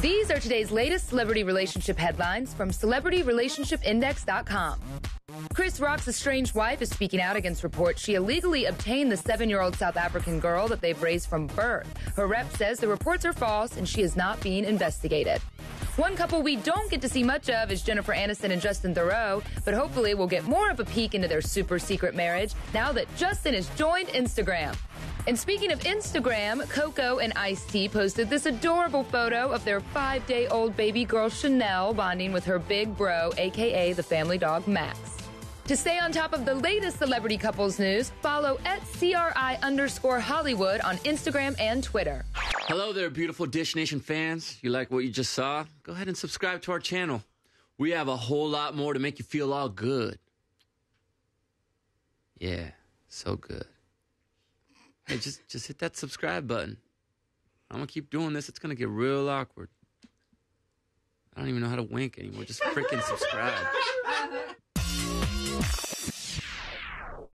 These are today's latest celebrity relationship headlines from CelebrityRelationshipIndex.com. Chris Rock's estranged wife is speaking out against reports she illegally obtained the 7-year-old South African girl that they've raised from birth. Her rep says the reports are false and she is not being investigated. One couple we don't get to see much of is Jennifer Aniston and Justin Theroux, but hopefully we'll get more of a peek into their super secret marriage now that Justin has joined Instagram. And speaking of Instagram, Coco and Ice-T posted this adorable photo of their 5-day-old baby girl Chanel bonding with her big bro, a.k.a. the family dog Max. To stay on top of the latest celebrity couples news, follow @CRI_Hollywood on Instagram and Twitter. Hello there, beautiful Dish Nation fans. You like what you just saw? Go ahead and subscribe to our channel. We have a whole lot more to make you feel all good. Yeah, so good. Hey, just hit that subscribe button. I'm gonna keep doing this. It's gonna get real awkward. I don't even know how to wink anymore. Just freaking subscribe.